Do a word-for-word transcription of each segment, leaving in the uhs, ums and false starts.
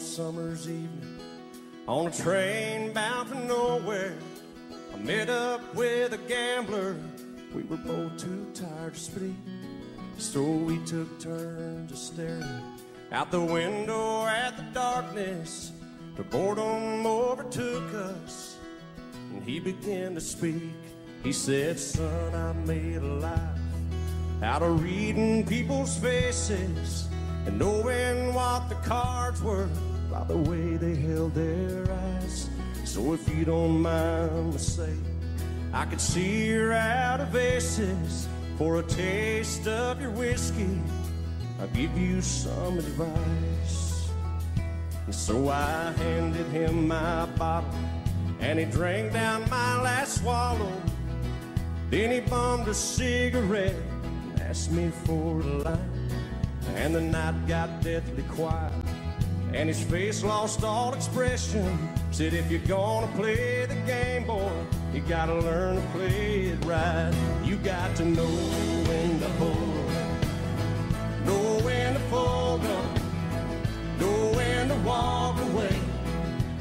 cold summer's evening, on a train bound for nowhere, I met up with a gambler. We were both too tired to speak, so we took turns of staring out the window at the darkness. The boredom overtook us, and he began to speak. He said, son, I made a life out of reading people's faces and knowing what the cards were by the way they held their eyes. So if you don't mind me saying, I could see you're out of aces. For a taste of your whiskey, I'll give you some advice. And so I handed him my bottle, and he drank down my last swallow. Then he bummed a cigarette and asked me for the light. And the night got deathly quiet, and his face lost all expression. Said, if you're gonna play the game, boy, you gotta learn to play it right. You got to know when to hold up, know when to fold up, know when to walk away,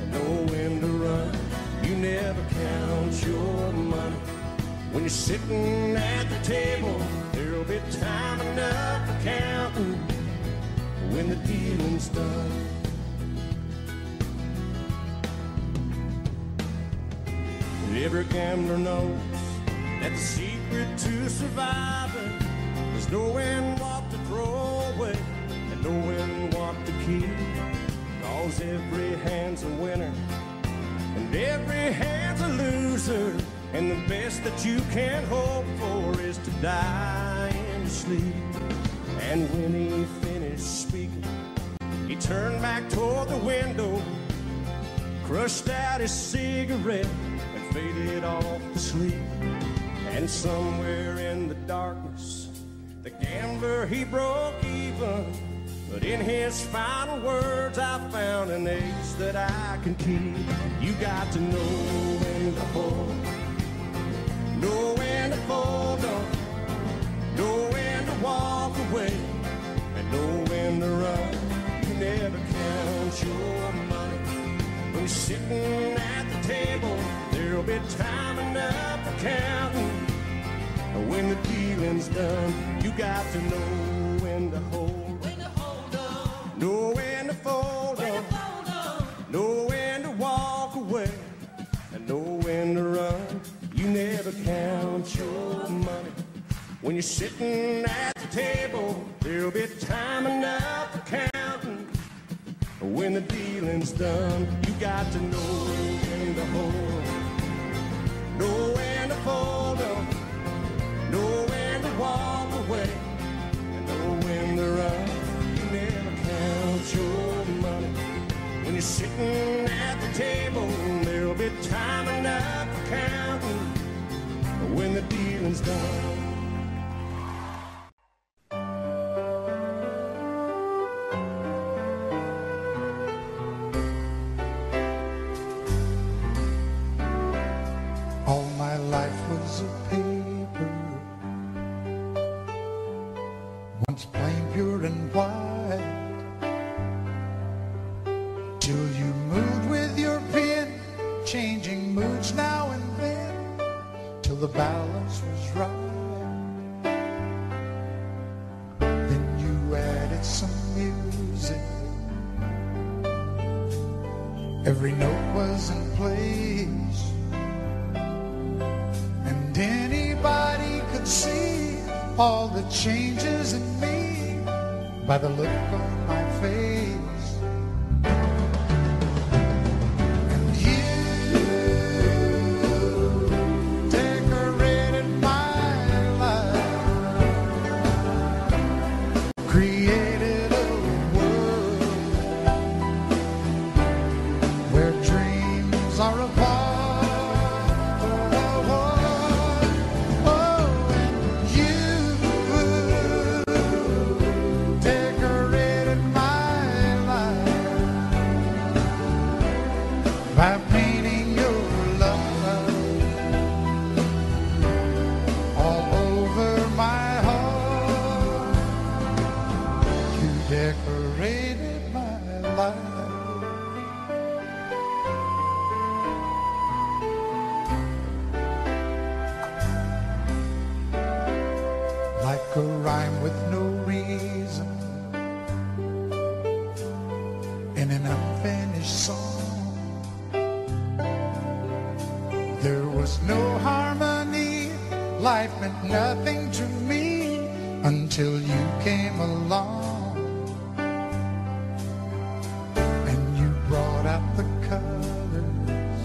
and know when to run. You never count your money. When you're sitting at the table, there'll be time enough for counting when the dealing's done. Every gambler knows that the secret to surviving is knowing what to throw away and knowing what to keep. Cause every hand's a winner and every hand's a loser, and the best that you can hope for is to die in your sleep. And when he finished speaking, he turned back toward the window, crushed out his cigarette, faded off to sleep. And somewhere in the darkness, the gambler, he broke even. But in his final words, I found an ace that I can keep. You got to know when to hold, know when to fold up, know when to walk away, and know when to run. You never count your money when you're sitting at the table. There'll be time enough for counting when the dealing's done. You got to know when to hold, when to hold on, know when to fold, when on, to fold on, know when to walk away, and know when to run. You never count your money when you're sitting at the table. There'll be time enough for counting when the dealing's done. You got to know when to hold, know when to fold up, know when to walk away, and know when to run. You never count your money when you're sitting at the table. There'll be time enough for counting when the dealing's done. Decorated my life was no harmony. Life meant nothing to me until you came along and you brought out the colors.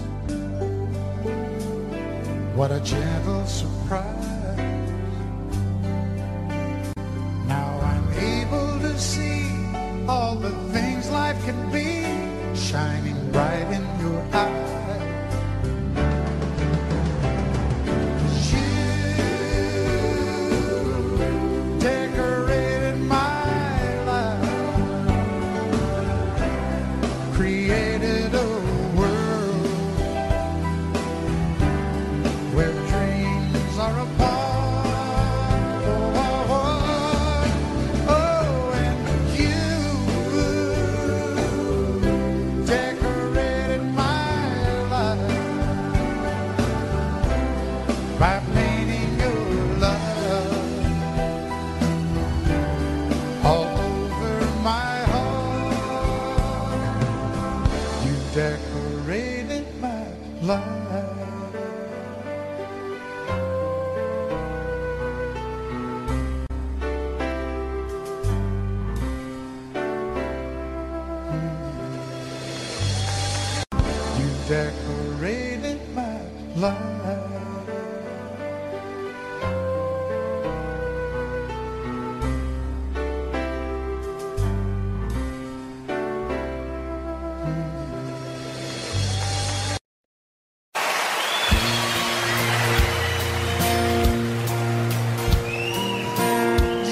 What a gentle surprise. Now I'm able to see all the things life can be, shining bright in your eyes. Decorated my life.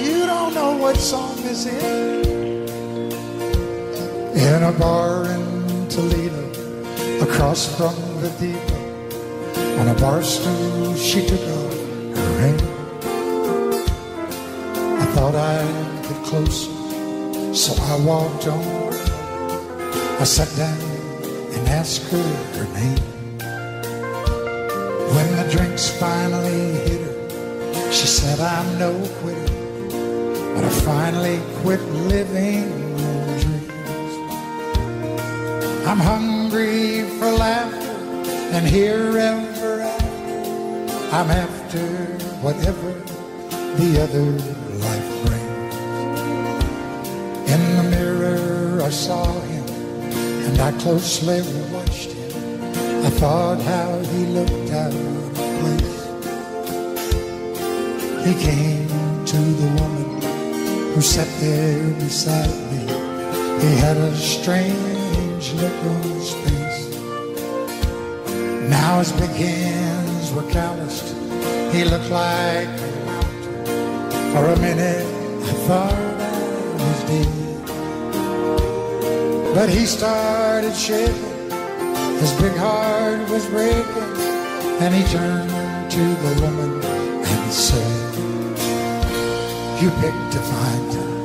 You don't know what song this is. In a bar in Toledo, across from the depot, on a bar stool she took off her ring. I thought I'd get closer, so I walked on. I sat down and asked her her name. When the drinks finally hit her, she said, "I'm no quitter, but I finally quit living on dreams. I'm hungry for laughter and hereafter after. I'm after whatever the other life brings." In the mirror I saw him and I closely watched him. I thought how he looked out of place. He came to the woman who sat there beside me. He had a strange look on his face. Now his big hands were calloused. He looked like a mountain. For a minute I thought I was dead. But he started shaking. His big heart was breaking. And he turned to the woman and said, "You picked a fine time."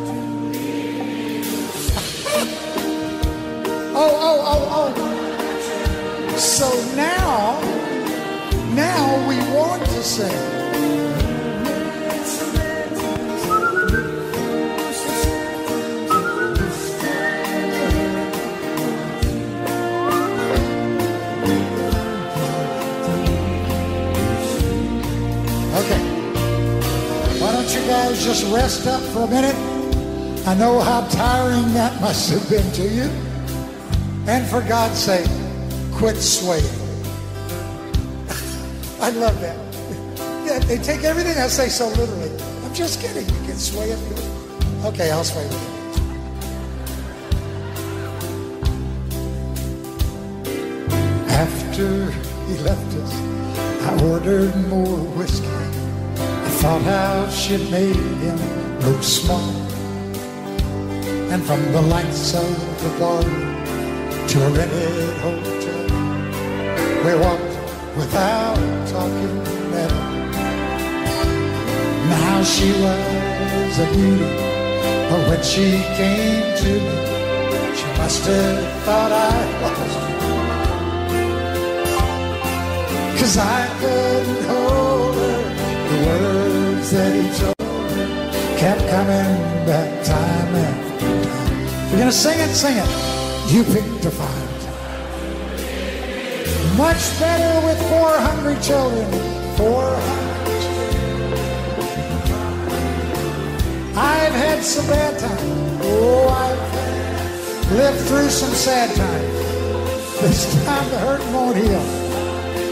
Oh, oh, oh, oh. So now, now we want to sing. Okay. Why don't you guys just rest up for a minute? I know how tiring that must have been to you. And for God's sake, quit swaying. I love that. Yeah, they take everything I say so literally. I'm just kidding. You can sway if you want. Okay, I'll sway with you. After he left us, I ordered more whiskey. I thought how she made him look smart. And from the lights of the bar to a rented hotel, we walked without talking at all. Now she was a beauty, but when she came to me, she must have thought I lost her. 'Cause I couldn't hold her. The words that he told her kept coming back time after time. If you're gonna sing it, sing it. You picked a fine time. Much better with four hungry children. Four hungry children. I've had some bad times. Oh, I've lived through some sad times. This time the hurt won't heal.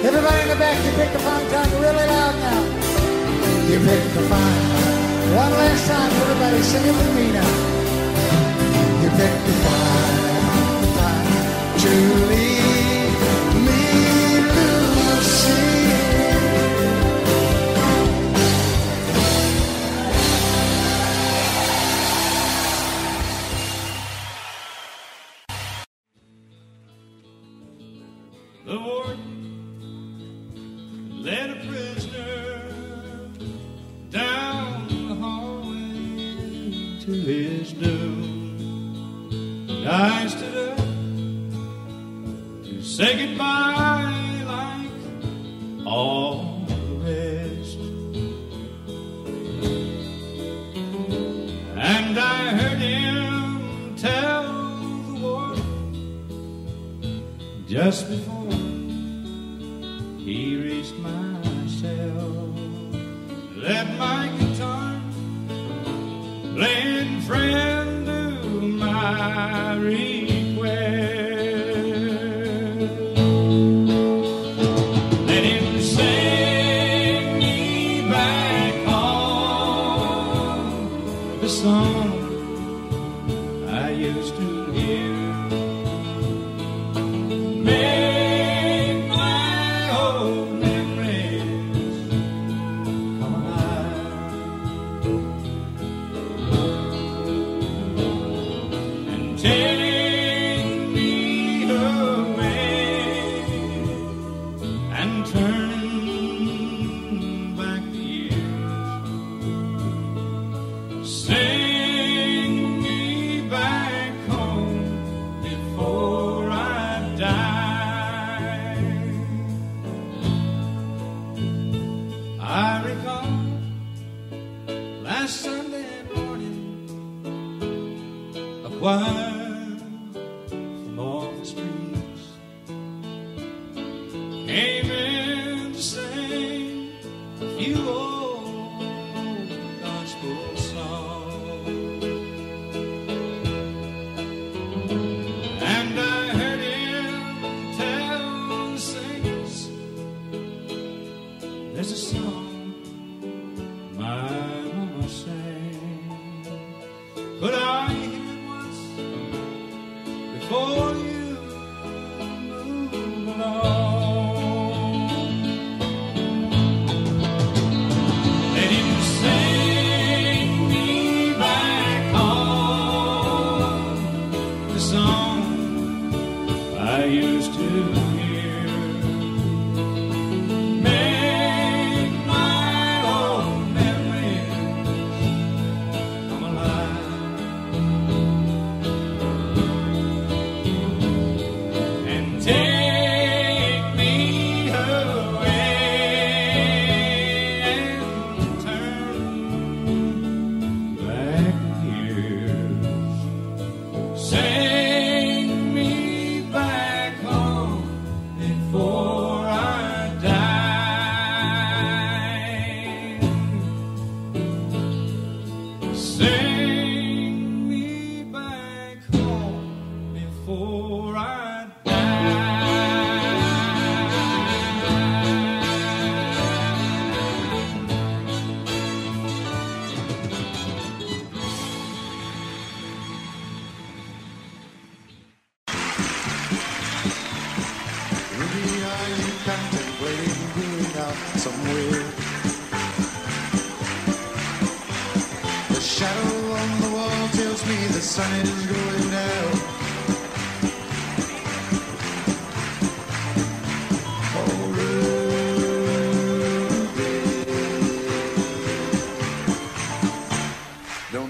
Everybody in the back, you pick the fine time really loud now. You pick the fine time. One last time, everybody, sing it with me now. You pick the fine time to leave me, Lucy. The warden led a prisoner down the hallway to his doom. And I stood up to say goodbye like all the rest. And I heard him tell the warden just before he reached myself, let my guitar playing friend do my request.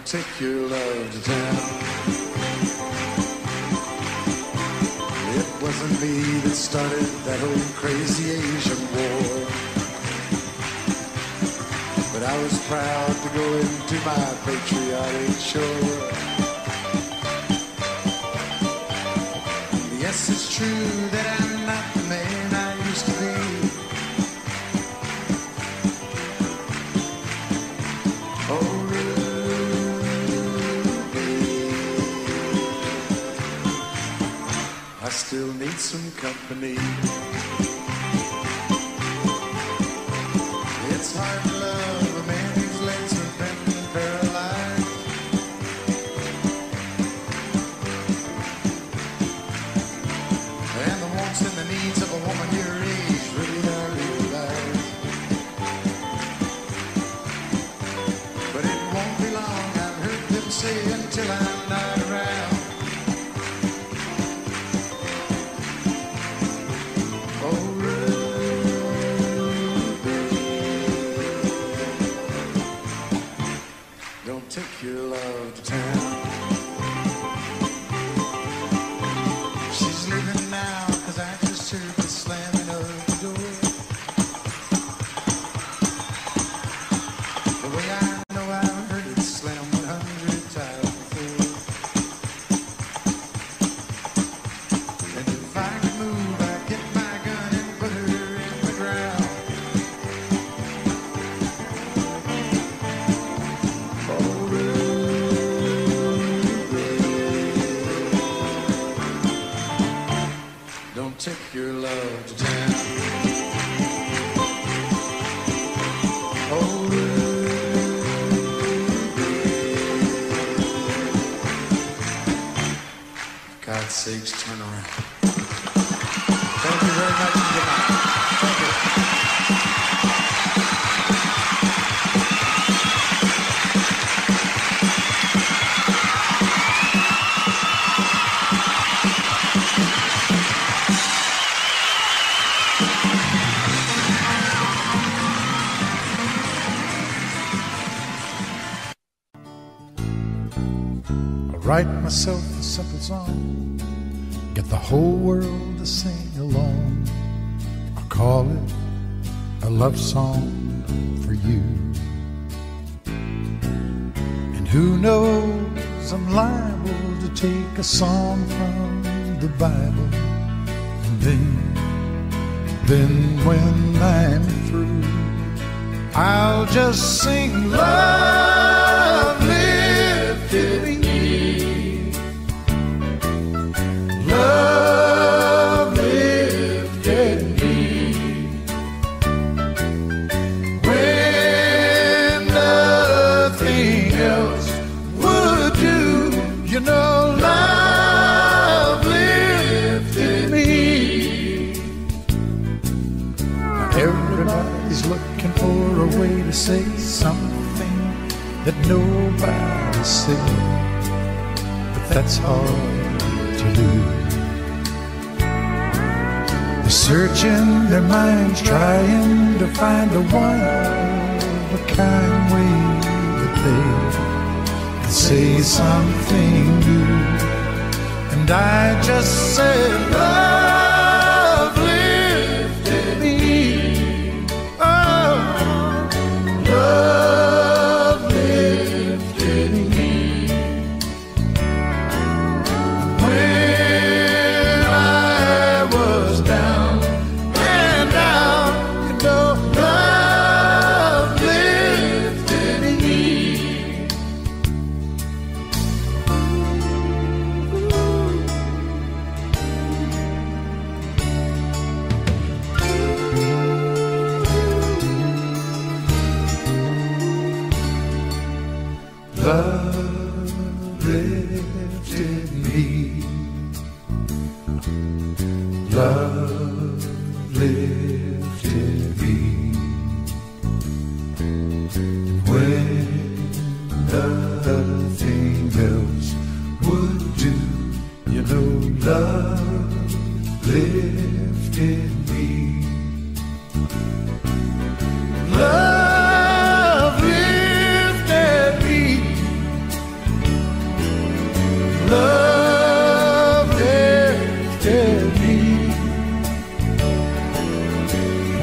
Take your love to town. It wasn't me that started that old crazy Asian war, but I was proud to go into my patriotic shore. Yes, it's true that I'm not the man I still need some company. It's hard to love a man whose legs have been paralyzed. And the wants and the needs of a woman your age really are realized. But it won't be long, I've heard them say, until I'm not around. Take your love to town. She's leaving now, cause I just heard the slamming of the door. The way I know I've heard it slam one hundred times before. And if I could move, I'd get my gun and put her in the ground. Take your love to town. Oh, Ruby, God's sakes, turn around. Thank you very much and good night. Write myself a simple song, get the whole world to sing along. I call it a love song for you. And who knows, I'm liable to take a song from the Bible. And then, then when I'm through, I'll just sing love lifted me. Love lifted me when nothing else would do. You know, love lifted me. Everybody's looking for a way to say something that nobody said, but that's hard to do. They're searching their minds, trying to find a one-of-a-kind way that they can say something new. And I just said, love lifted me. Oh, love lifted me when I was down. Love lifted me. Love lifted me when nothing else would do. You know, love lifted me. Love. Love lifted me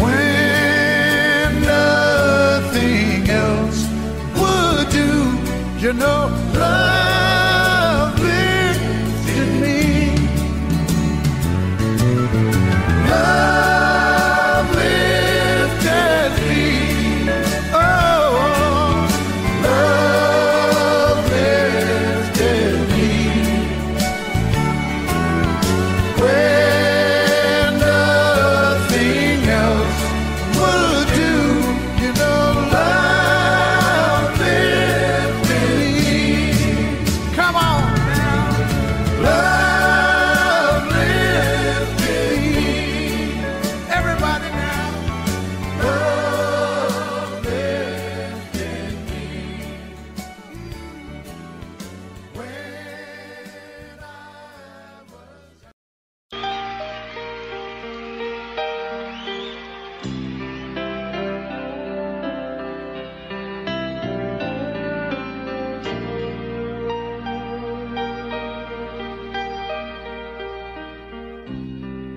when nothing else would do. You know, love lifted me. Love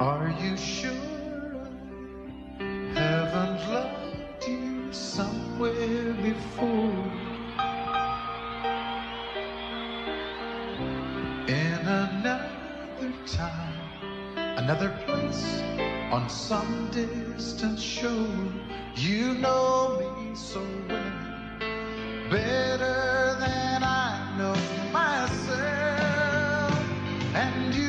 Are you sure I haven't loved you somewhere before? In another time, another place, on some distant shore, you know me so well, better than I know myself, and you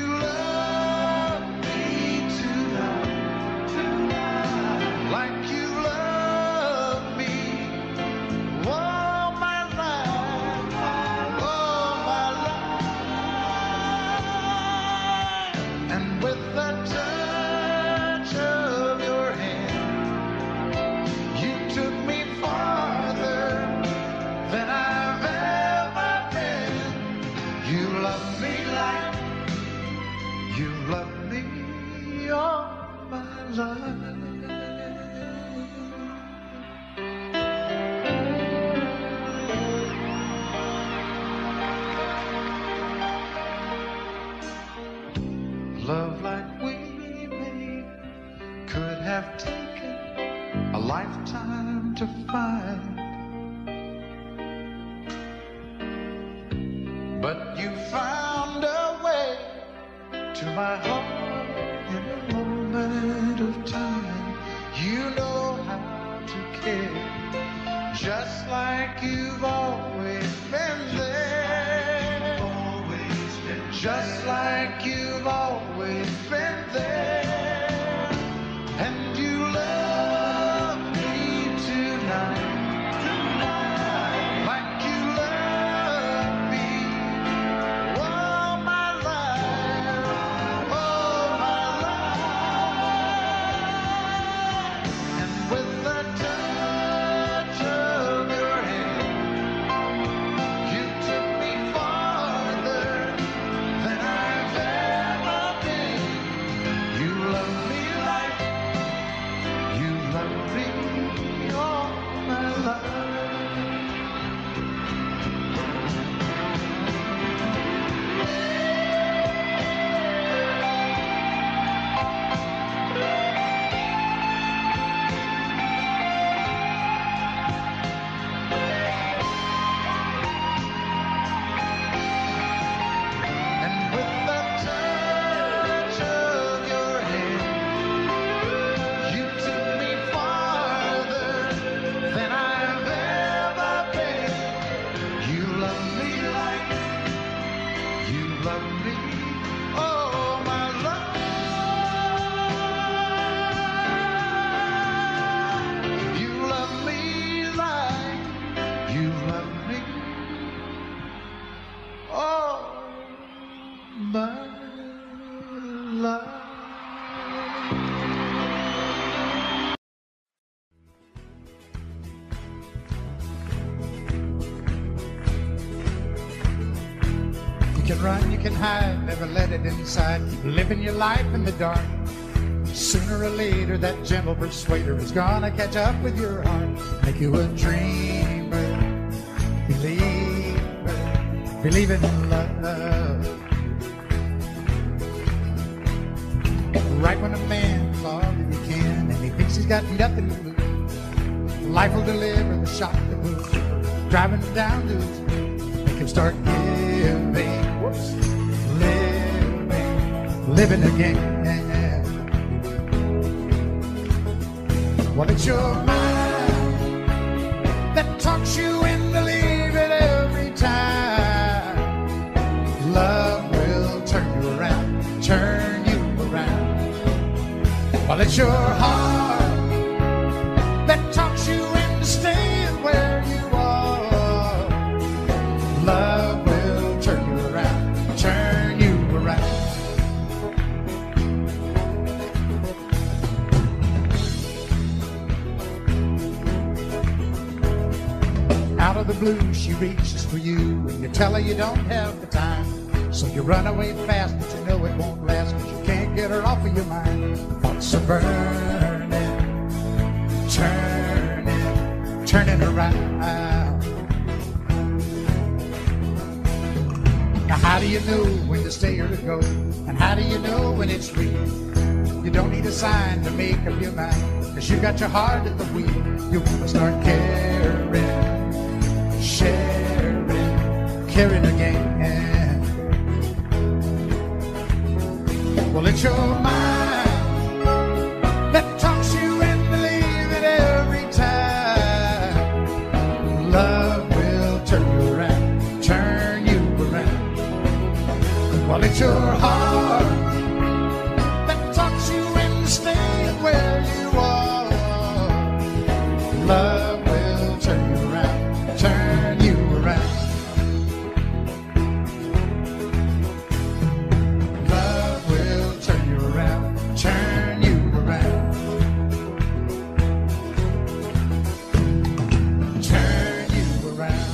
inside, living your life in the dark. Sooner or later, that gentle persuader is gonna catch up with your heart. Make you a dreamer, believer, believe in love. Right when a man's all that he can, and he thinks he's got nothing to lose, life will deliver the shock that moves, driving him down to his knees. Make him start giving. Whoops. Living again. Well, it's your mind that talks you into leaving every time. Love will turn you around, turn you around. Well, it's your heart that talks you into staying where you are. Love will turn you around, turn you around. Out of the blue, she reaches for you, and you tell her you don't have the time. So you run away fast, but you know it won't last, cause you can't get her off of your mind. Thoughts are burning, turning, turning around. Now how do you know when to stay or to go? And how do you know when it's real? You don't need a sign to make up your mind, cause you got your heart at the wheel. You wanna start caring, sharing, caring again. Well, it's your mind that talks you and believe it every time. Love will turn you around, turn you around. Well, it's your heart where you are. Love will turn you around, turn you around. Love will turn you around, turn you around, turn you around.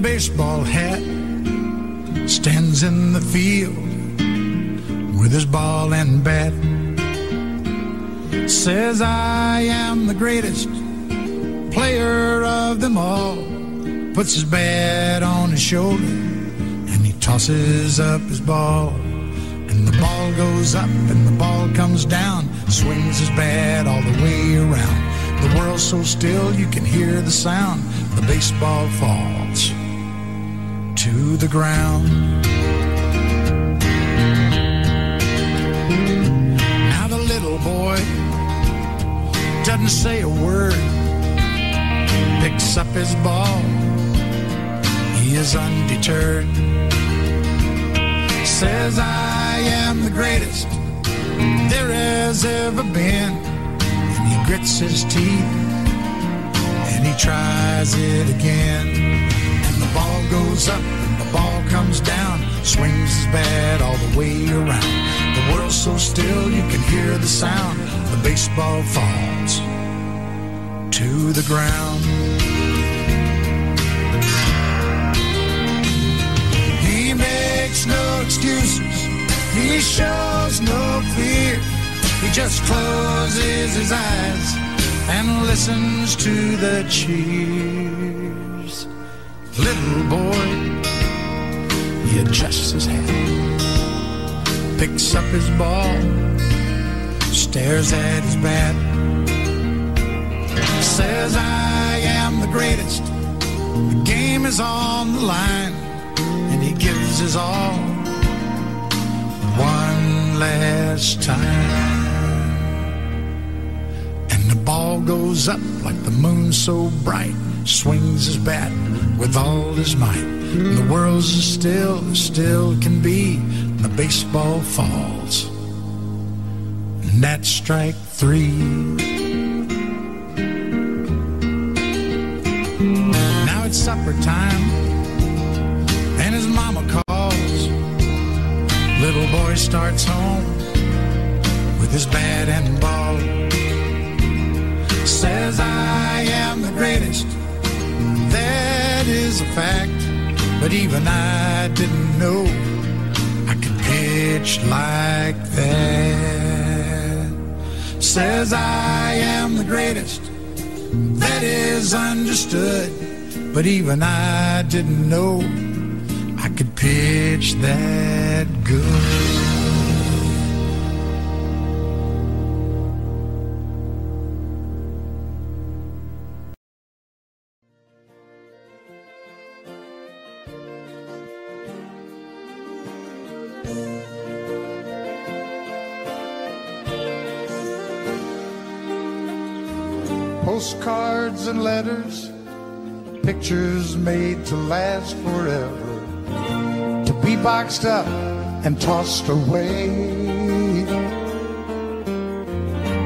Baseball hat stands in the field with his ball and bat. Says, I am the greatest player of them all. Puts his bat on his shoulder and he tosses up his ball. And the ball goes up and the ball comes down. Swings his bat all the way around. The world's so still you can hear the sound. The baseball falls to the ground. Now the little boy doesn't say a word, picks up his ball, he is undeterred. Says, I am the greatest there has ever been. And he grits his teeth and he tries it again. The ball goes up and the ball comes down, swings his bat all the way around. The world's so still you can hear the sound. The baseball falls to the ground. He makes no excuses, he shows no fear. He just closes his eyes and listens to the cheer. Little boy, he adjusts his hat, picks up his ball, stares at his bat. Says, I am the greatest, the game is on the line. And he gives his all one last time. And the ball goes up like the moon so bright, swings his bat with all his might. The world's as still as still can be. The baseball falls, and that's strike three. Now it's supper time, and his mama calls. Little boy starts home with his bat and ball. Says, I am the greatest, that is a fact, but even I didn't know I could pitch like that. Says, I am the greatest, that is understood, but even I didn't know I could pitch that good. Postcards and letters, pictures made to last forever, to be boxed up and tossed away.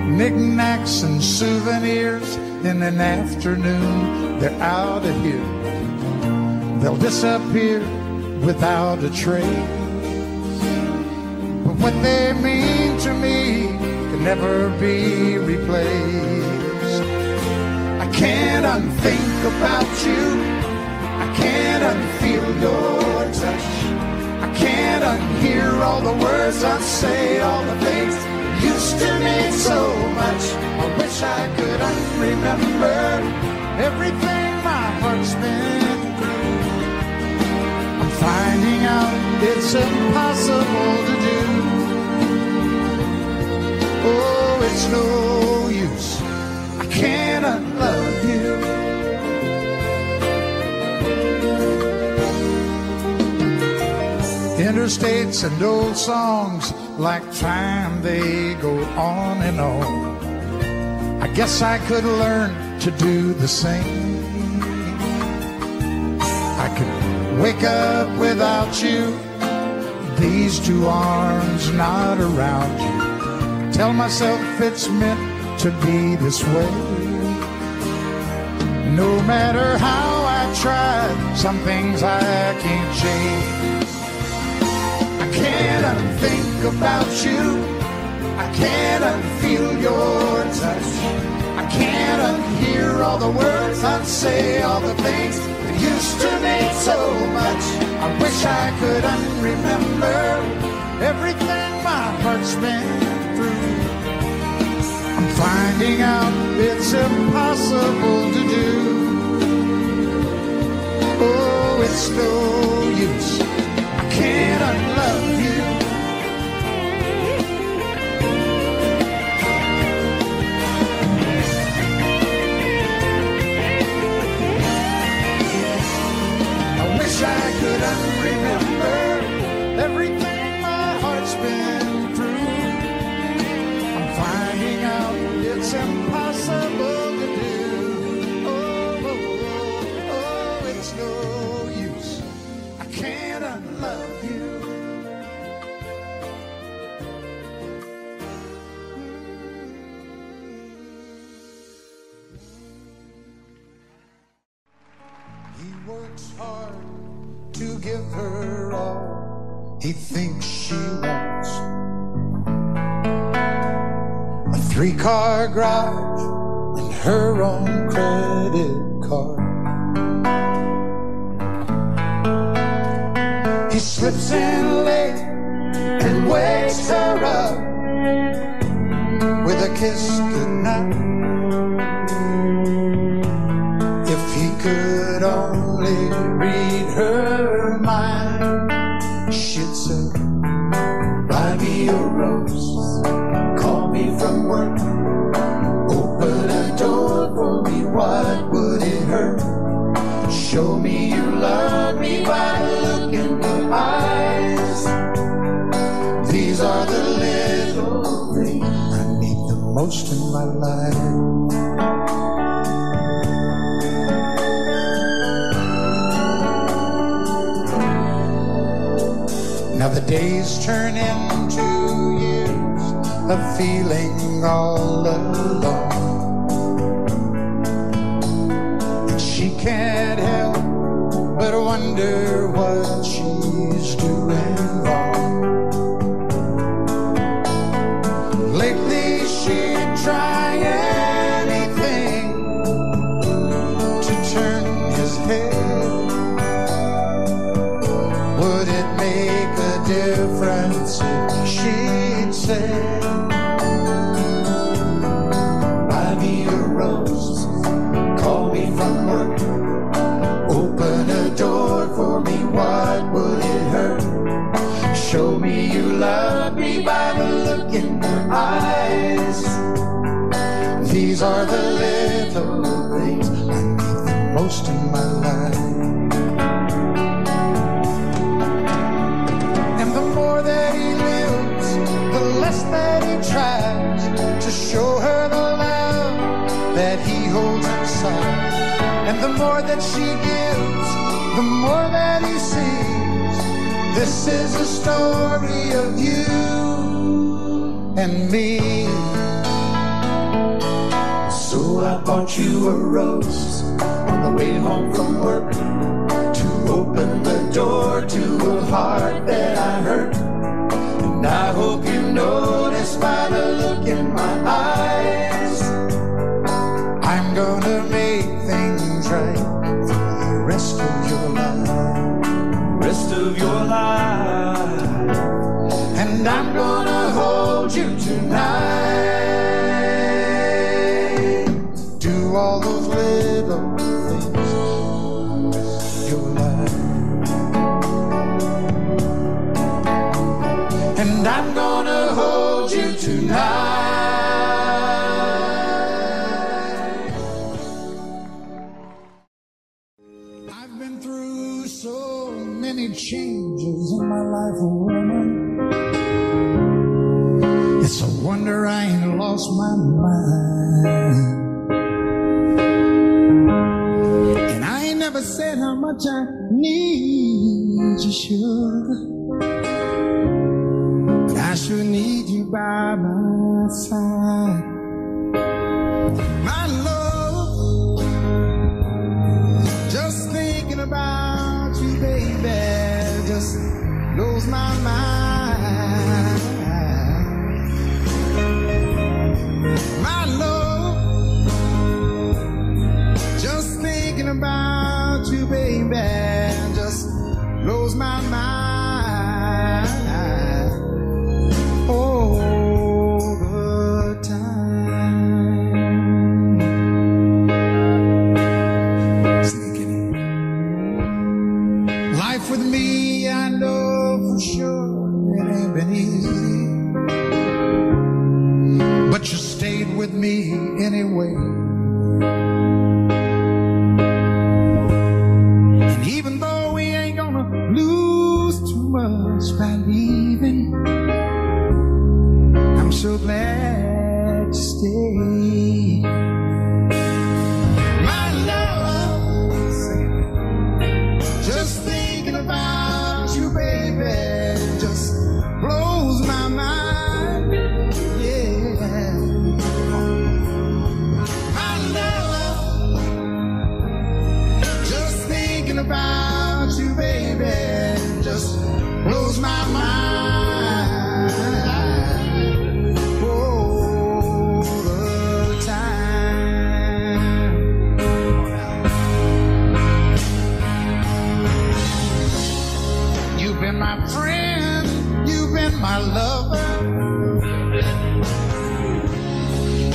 Knickknacks and souvenirs, in an afternoon they're out of here. They'll disappear without a trace. But what they mean to me can never be replaced. I can't unthink about you, I can't unfeel your touch, I can't unhear all the words I say, all the things used to mean so much. gambler, everything my heart's been through. I'm finding out it's impossible to do. Oh, it's no use, I can't unlove you. Interstates and old songs, like time they go on and on. I guess I could learn to do the same. I could wake up without you, these two arms not around you. Tell myself it's meant to be this way. No matter how I try, some things I can't change. I can't unthink about you, I can't unfeel your touch, I can't unhear all the words I'd say, all the things that used to mean so much. I wish I could unremember everything my heart's been through. I'm finding out it's impossible to do. Oh, it's no use, I can't unlove you. I could unremember everything my heart's been through. I'm finding out it's impossible to do. Oh, oh, oh, oh, it's no use, I can't unlove you. He works hard to give her all he thinks she wants. A three-car garage and her own credit card. He slips in late and wakes her up with a kiss goodnight. If he could only read her mind, she'd say, buy me a rose, call me from work, open a door for me, what would it hurt? Show me you love me by look in the eyes. These are the little things I need the most in my life. Now the days turn into years of feeling all alone, and she can't help but wonder what she's doing wrong. Lately she'd try anything to turn his head. Would it make difference if she'd said, buy me a rose, call me from work, open a door for me, what would it hurt? Show me you love me by the look in your eyes. These are the little things I need the most in my life. Tries to show her the love that he holds inside, and the more that she gives, the more that he sees. This is a story of you and me. So I bought you a rose on the way home from work, to open the door to a heart that I hurt. And I hope you notice by the look in my eyes, I'm gonna make things right for the rest of your life, rest of your life. And I'm gonna hold you tonight. Do all ain't lost my mind. And I ain't never said how much I need you, sugar, but I sure need you by my side. My love, just thinking about you, baby, just blows my mind. My love, just thinking about you, baby, just blows my mind. Oh, the time. Sneaking. Life with me, I know for sure it ain't been easy. But you stayed with me anyway. And even though we ain't gonna lose too much by leaving, I'm so glad you stayed. My love, just thinking about you, baby, just blows my mind. Yeah. About you, baby, just blows my mind. All the time. You've been my friend, you've been my lover.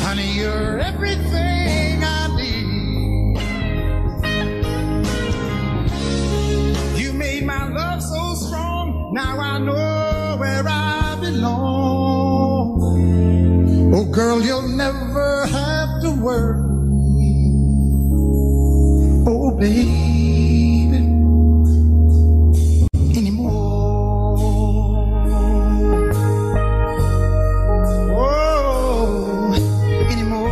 Honey, you're everything I need. My love so strong, now I know where I belong. Oh girl, you'll never have to worry. Oh baby, anymore. Oh, anymore.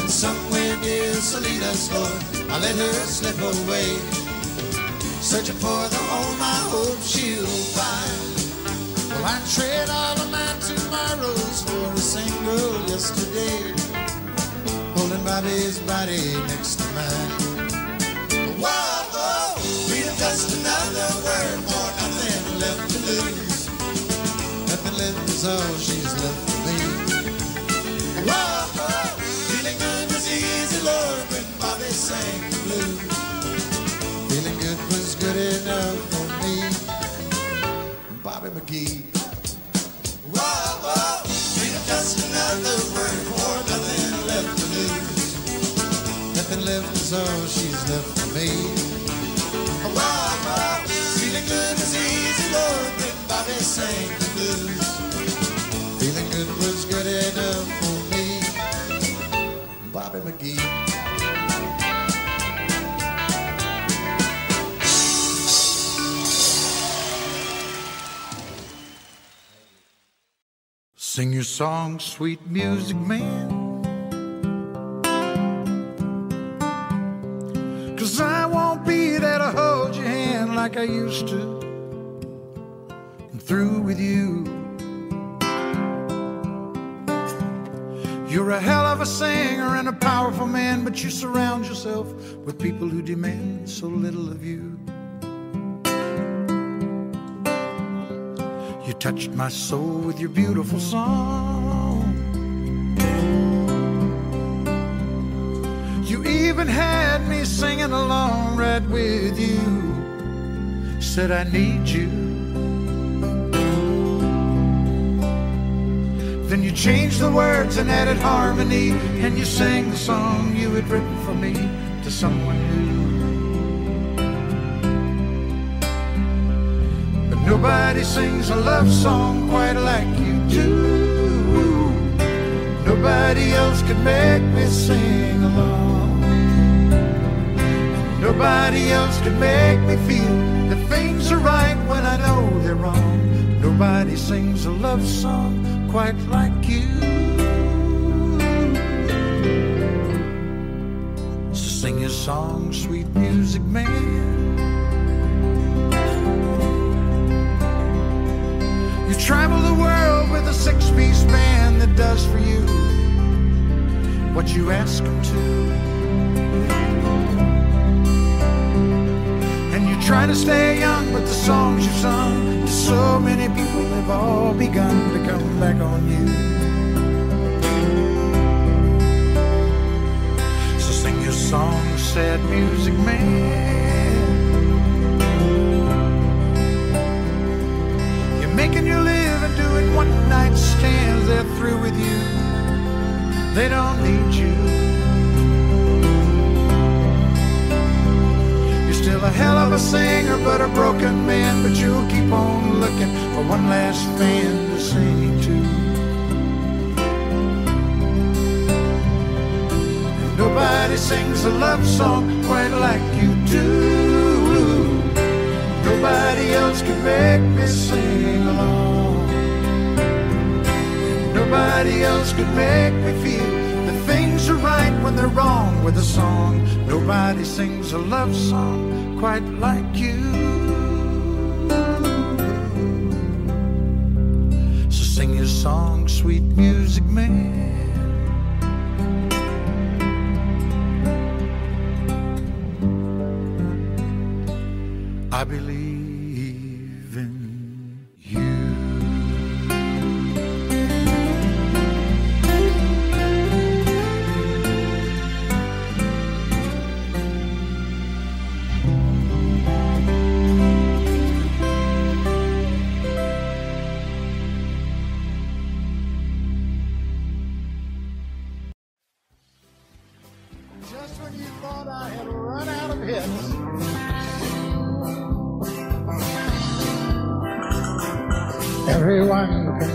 and somewhere near Selena's floor, I let her slip away, searching for the home I hope she'll find. Well, I'd trade all of my tomorrows for a single yesterday, holding Bobby's body next to mine. Whoa, whoa, read just another word for nothing left to lose. Nothing left is all she's left for me. Whoa, whoa, feeling good was easy, Lord, when Bobby sang the blues. Feeling good was good enough for me. Bobby McGee. Whoa, whoa, read just another word for nothing left to lose. Nothing left is all she's left for me. Wow, wow, feeling good was easy, Lord, when Bobby sang the blues. Feeling good was good enough for me. Bobby McGee. Sing your song, sweet music man, 'cause I won't be there to hold your hand like I used to. I'm through with you. You're a hell of a singer and a powerful man, but you surround yourself with people who demand so little of you. You touched my soul with your beautiful song. You even had me singing along right with you. Said I need you. Then you changed the words and added harmony, and you sang the song you had written for me to someone new. But nobody sings a love song quite like you do. Nobody else could make me sing along. Nobody else can make me feel that things are right when I know they're wrong. Nobody sings a love song quite like you. So sing your song, sweet music man. You travel the world with a six-piece band that does for you what you ask them to. Try to stay young, but the songs you've sung to so many people have all begun to come back on you. So sing your song, sad music man. You're making your living doing one night stands. They're through with you. They don't need you. Still a hell of a singer, but a broken man. But you'll keep on looking for one last fan to sing to. And nobody sings a love song quite like you do. Nobody else can make me sing along. And nobody else could make me feel things are right when they're wrong with a song. Nobody sings a love song quite like you. So sing your song, sweet music man. I believe.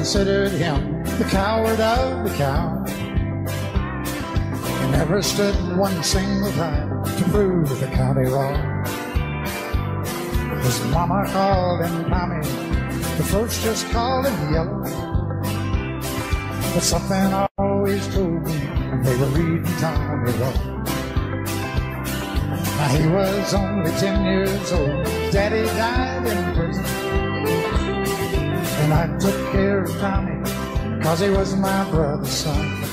Considered him the coward of the cow. He never stood one single time to prove the county wrong. His mama called him Tommy, the folks just called him Yellow. But something always told me they were real. believe Tommy Rowe. Now he was only ten years old. Daddy died in prison, and I took care of Tommy, cause he was my brother's son.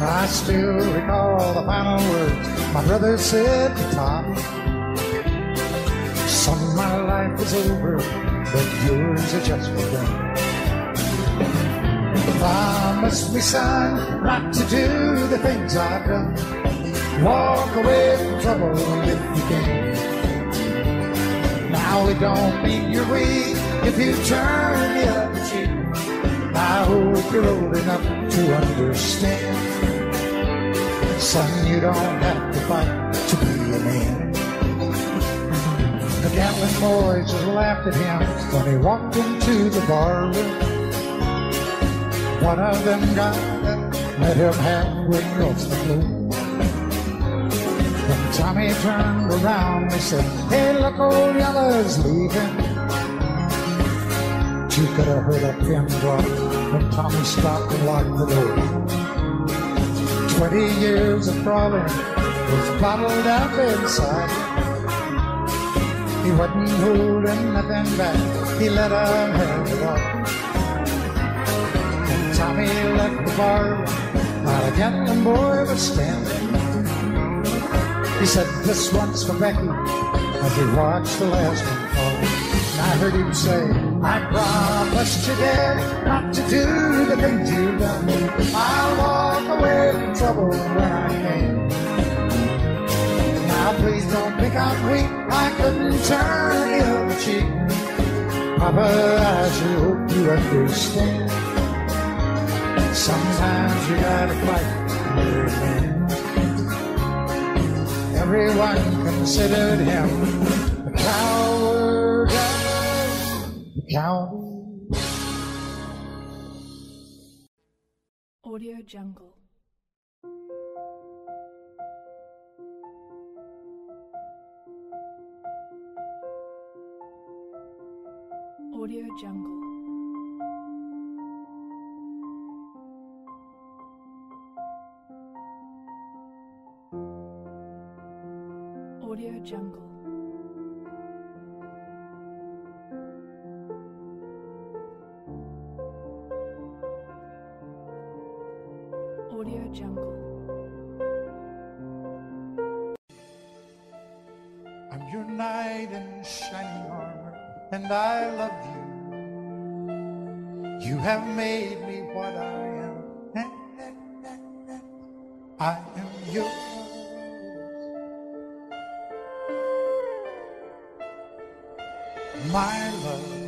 I still recall the final words my brother said to Tommy. Son, my life is over, but yours are just begun. Promise me, son, not to do the things I've done. Walk away from trouble if you can. Now it don't mean you're weak if you turn the other cheek. I hope you're old enough to understand. Son, you don't have to fight to be a man. The Gatlin boys just laughed at him when he walked into the barroom. One of them got up, let him have wings off the blue. When Tommy turned around, he said, hey, look, old Yella's leaving. You could have heard a pin drop when Tommy stopped and locked the door. Twenty years of crawling was bottled up inside. He wasn't holding nothing back. He let him have it all. And Tommy left the bar while a Gatlin boy was standing. He said, this one's for Becky, as he watched the last one fall. And I heard him say, I promised you, Dad, not to do the things you've done. I'll walk away from trouble when I can. Now please don't think I'm weak. I couldn't turn the other cheek. Papa, I sure hope you understand. Sometimes you gotta fight, dear man. Everyone considered him a coward. Down. Audio Jungle. Audio Jungle. Audio Jungle. Audio Jungle. I'm your knight in shining armor, and I love you. You have made me what I am. I am yours. My love,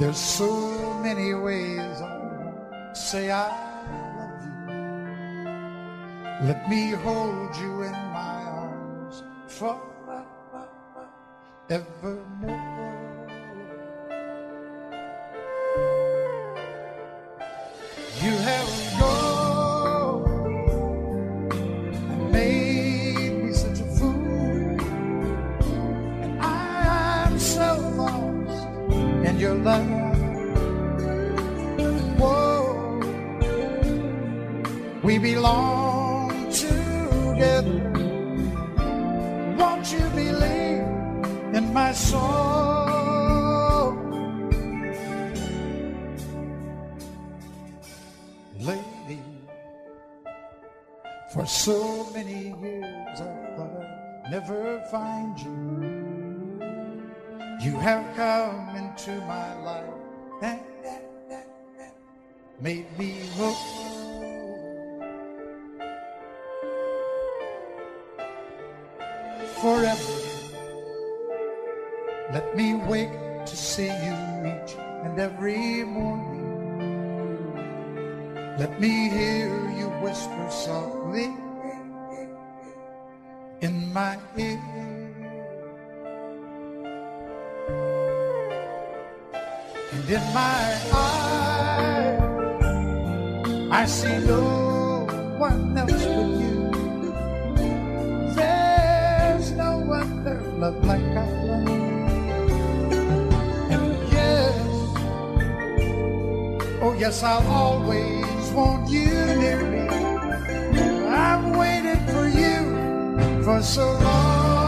there's so many ways I won't say I. Let me hold you in my arms forevermore. You have gone and made me such a fool, and I am so lost in your love. Whoa, we belong together. Won't you believe in my soul? Lady, for so many years I thought I'd never find you. You have come into my life and made me hope. Forever, let me wake to see you each and every morning. Let me hear you whisper softly in my ear. And in my eyes, I see no one else but you. Love like I love, and yes, oh yes, I'll always want you near me. for so long.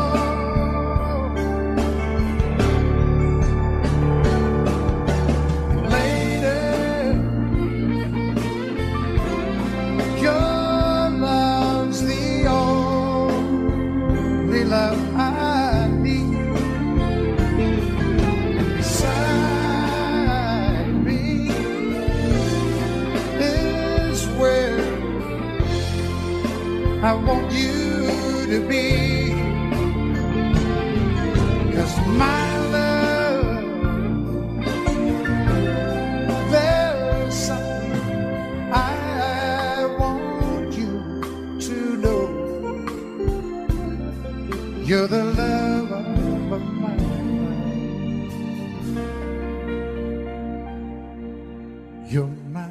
Lady, your love's the only love I need. Beside me is where I want you to be, 'cause my love, there's something I want you to know. You're the love of my life. You're my